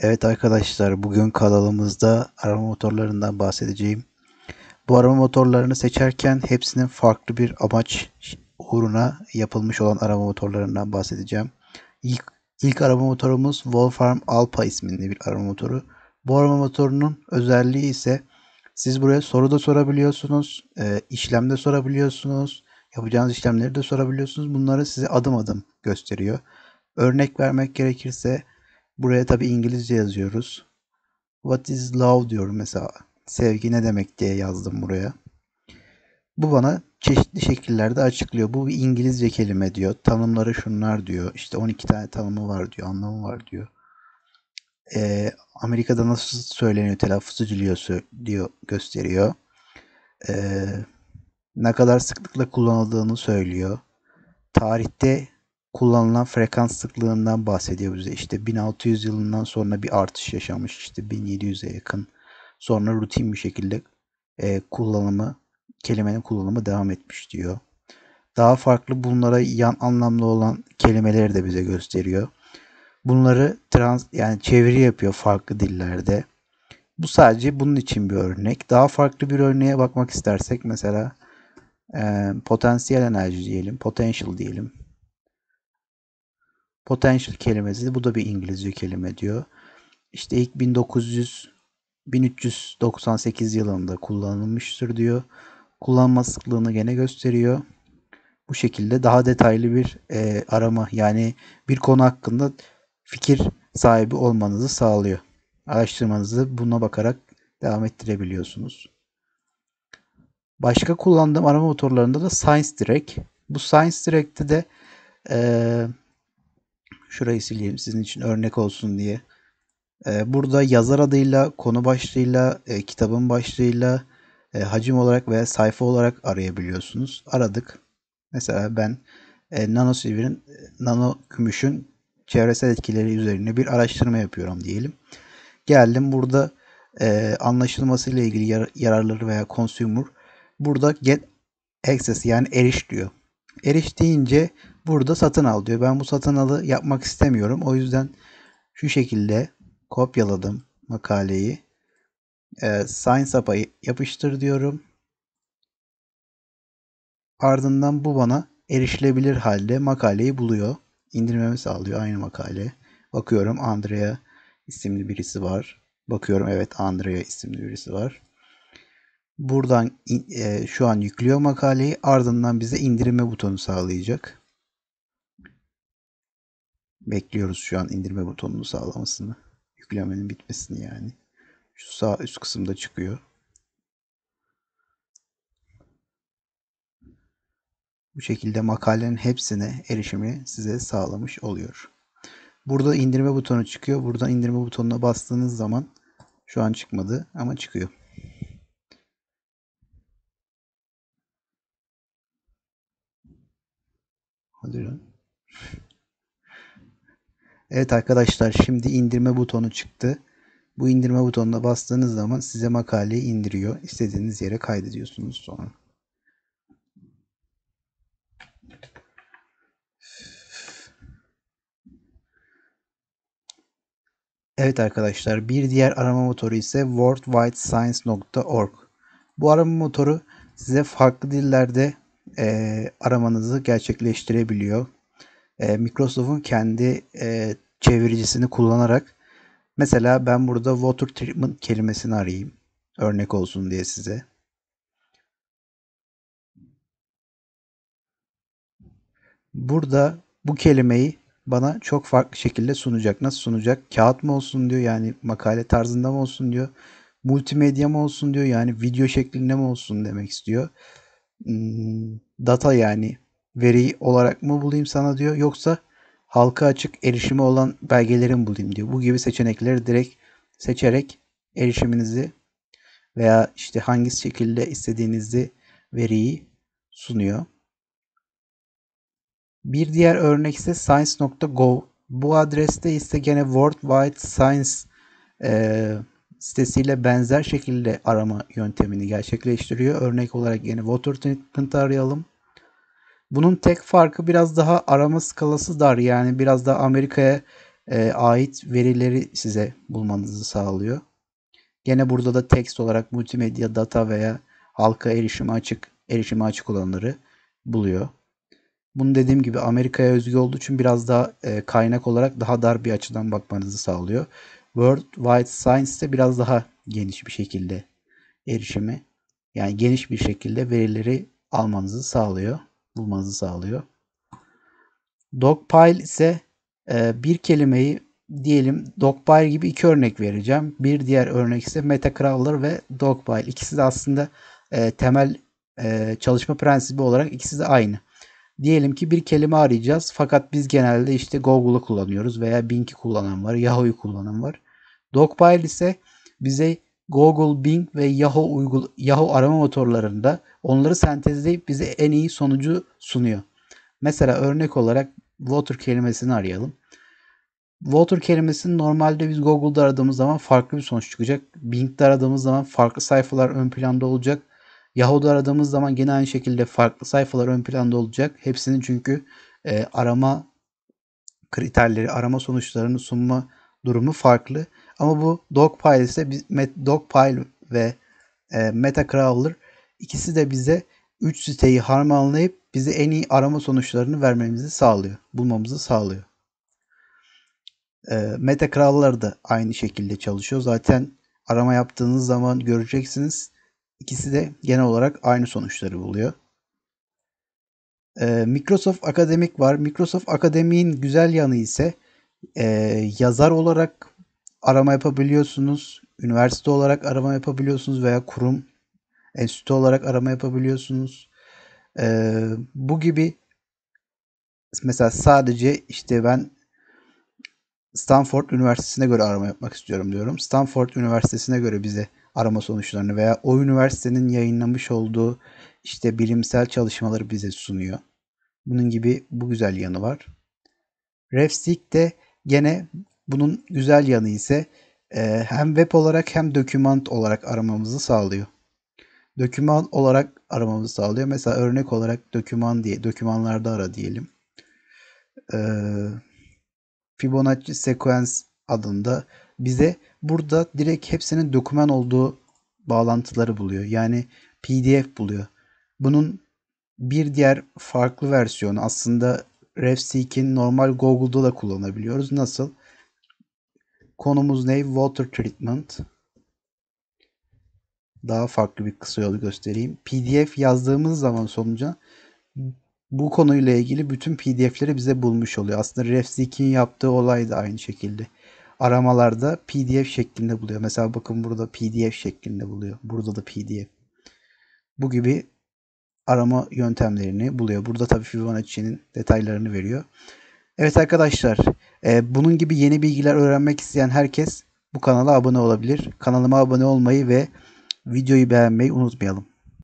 Evet arkadaşlar, bugün kanalımızda arama motorlarından bahsedeceğim. Bu arama motorlarını seçerken hepsinin farklı bir amaç uğruna yapılmış olan arama motorlarından bahsedeceğim. İlk arama motorumuz Wolfram Alpha isminde bir arama motoru. Bu arama motorunun özelliği ise siz buraya soru da sorabiliyorsunuz, işlem de sorabiliyorsunuz, yapacağınız işlemleri de sorabiliyorsunuz. Bunları size adım adım gösteriyor. Örnek vermek gerekirse buraya tabi İngilizce yazıyoruz. What is love diyorum mesela. Sevgi ne demek diye yazdım buraya. Bu bana çeşitli şekillerde açıklıyor. Bu bir İngilizce kelime diyor. Tanımları şunlar diyor. İşte 12 tane tanımı var diyor. Anlamı var diyor. Amerika'da nasıl söyleniyor, telaffuz ediliyor diyor, gösteriyor. Ne kadar sıklıkla kullanıldığını söylüyor. Tarihte kullanılan frekans sıklığından bahsediyor bize. İşte 1600 yılından sonra bir artış yaşamış. İşte 1700'e yakın. Sonra rutin bir şekilde kelimenin kullanımı devam etmiş diyor. Daha farklı bunlara yan anlamlı olan kelimeleri de bize gösteriyor. Bunları çeviri yapıyor farklı dillerde. Bu sadece bunun için bir örnek. Daha farklı bir örneğe bakmak istersek mesela potansiyel enerji diyelim. Potential diyelim. Potential kelimesi, bu da bir İngilizce kelime diyor. İşte ilk 1398 yılında kullanılmıştır diyor. Kullanma sıklığını gene gösteriyor. Bu şekilde daha detaylı bir arama, yani bir konu hakkında fikir sahibi olmanızı sağlıyor. Araştırmanızı buna bakarak devam ettirebiliyorsunuz. Başka kullandığım arama motorlarında da Science Direct. Bu Science Direct'te de şurayı sileyim sizin için örnek olsun diye. Burada yazar adıyla, konu başlığıyla, kitabın başlığıyla, hacim olarak veya sayfa olarak arayabiliyorsunuz. Aradık. Mesela ben nano gümüşün çevresel etkileri üzerine bir araştırma yapıyorum diyelim. Geldim burada anlaşılmasıyla ilgili yararları veya consumer. Burada get access, yani eriş diyor. Eriş deyince burada satın al diyor. Ben bu satın alı yapmak istemiyorum. O yüzden şu şekilde kopyaladım makaleyi. Science App'a yapıştır diyorum. Ardından bu bana erişilebilir halde makaleyi buluyor. İndirmemi sağlıyor aynı makale. Bakıyorum Andrea isimli birisi var. Bakıyorum, evet, Andrea isimli birisi var. Buradan şu an yüklüyor makaleyi. Ardından bize indirme butonu sağlayacak. Bekliyoruz şu an indirme butonunu sağlamasını. Yüklemenin bitmesini yani. Şu sağ üst kısımda çıkıyor. Bu şekilde makalenin hepsine erişimi size sağlamış oluyor. Burada indirme butonu çıkıyor. Buradan indirme butonuna bastığınız zaman şu an çıkmadı ama çıkıyor. Hadi lan. Evet arkadaşlar, şimdi indirme butonu çıktı. Bu indirme butonuna bastığınız zaman size makaleyi indiriyor. İstediğiniz yere kaydediyorsunuz sonra. Evet arkadaşlar, bir diğer arama motoru ise worldwidescience.org. Bu arama motoru size farklı dillerde aramanızı gerçekleştirebiliyor. Microsoft'un kendi çeviricisini kullanarak. Mesela ben burada water treatment kelimesini arayayım. Örnek olsun diye size. Burada bu kelimeyi bana çok farklı şekilde sunacak. Nasıl sunacak? Kağıt mı olsun diyor, yani makale tarzında mı olsun diyor. Multimedya mı olsun diyor, yani video şeklinde mi olsun demek istiyor. Data, yani veri olarak mı bulayım sana diyor, yoksa halka açık erişimi olan belgeleri mi bulayım diyor. Bu gibi seçenekleri direkt seçerek erişiminizi veya işte hangi şekilde istediğinizi veriyi sunuyor. Bir diğer örnek ise science.gov. Bu adreste ise gene Worldwide Science sitesiyle benzer şekilde arama yöntemini gerçekleştiriyor. Örnek olarak yine water treatment'ı arayalım. Bunun tek farkı biraz daha arama skalası dar. Yani biraz daha Amerika'ya ait verileri size bulmanızı sağlıyor. Gene burada da text olarak multimedya, data veya halka erişime açık olanları buluyor. Bunu dediğim gibi Amerika'ya özgü olduğu için biraz daha kaynak olarak daha dar bir açıdan bakmanızı sağlıyor. Worldwide Science'de biraz daha geniş bir şekilde erişimi, yani geniş bir şekilde verileri almanızı sağlıyor, bulmanızı sağlıyor. Dogpile ise bir kelimeyi diyelim Dogpile gibi iki örnek vereceğim. Bir diğer örnek ise Metacrawler ve Dogpile. İkisi de aslında temel çalışma prensibi olarak ikisi de aynı. Diyelim ki bir kelime arayacağız fakat biz genelde işte Google'u kullanıyoruz veya Bing'i kullanan var, Yahoo'yu kullanan var. Dogpile ise bize Google, Bing ve Yahoo arama motorlarında onları sentezleyip bize en iyi sonucu sunuyor. Mesela örnek olarak water kelimesini arayalım. Water kelimesini normalde biz Google'da aradığımız zaman farklı bir sonuç çıkacak. Bing'de aradığımız zaman farklı sayfalar ön planda olacak. Yahoo'da aradığımız zaman yine aynı şekilde farklı sayfalar ön planda olacak. Hepsinin çünkü arama kriterleri, arama sonuçlarını sunma durumu farklı. Ama bu Dogpile ise Dogpile ve Metacrawler ikisi de bize 3 siteyi harmanlayıp bize en iyi arama sonuçlarını vermemizi sağlıyor. Bulmamızı sağlıyor. Metacrawler da aynı şekilde çalışıyor. Zaten arama yaptığınız zaman göreceksiniz. İkisi de genel olarak aynı sonuçları buluyor. Microsoft Academic var. Microsoft Academic'in güzel yanı ise yazar olarak arama yapabiliyorsunuz. Üniversite olarak arama yapabiliyorsunuz veya kurum, enstitü olarak arama yapabiliyorsunuz. Bu gibi mesela sadece işte ben Stanford Üniversitesi'ne göre arama yapmak istiyorum diyorum. Stanford Üniversitesi'ne göre bize arama sonuçlarını veya o üniversitenin yayınlamış olduğu işte bilimsel çalışmaları bize sunuyor. Bunun gibi bu güzel yanı var. Refseek de gene bunun güzel yanı ise hem web olarak hem doküman olarak aramamızı sağlıyor. Doküman olarak aramamızı sağlıyor. Mesela örnek olarak dokümanlarda ara diyelim. Fibonacci Sequence adında bize burada direkt hepsinin doküman olduğu bağlantıları buluyor. Yani PDF buluyor. Bunun bir diğer farklı versiyonu aslında Refseek'in normal Google'da da kullanabiliyoruz. Nasıl? Konumuz ne? Water Treatment. Daha farklı bir kısa yolu göstereyim. PDF yazdığımız zaman sonuca bu konuyla ilgili bütün PDF'leri bize bulmuş oluyor. Aslında Refseek'in yaptığı olay da aynı şekilde. Aramalarda PDF şeklinde buluyor. Mesela bakın burada PDF şeklinde buluyor. Burada da PDF. Bu gibi arama yöntemlerini buluyor. Burada tabii Fibonacci'nin detaylarını veriyor. Evet arkadaşlar, bunun gibi yeni bilgiler öğrenmek isteyen herkes bu kanala abone olabilir. Kanalıma abone olmayı ve videoyu beğenmeyi unutmayalım.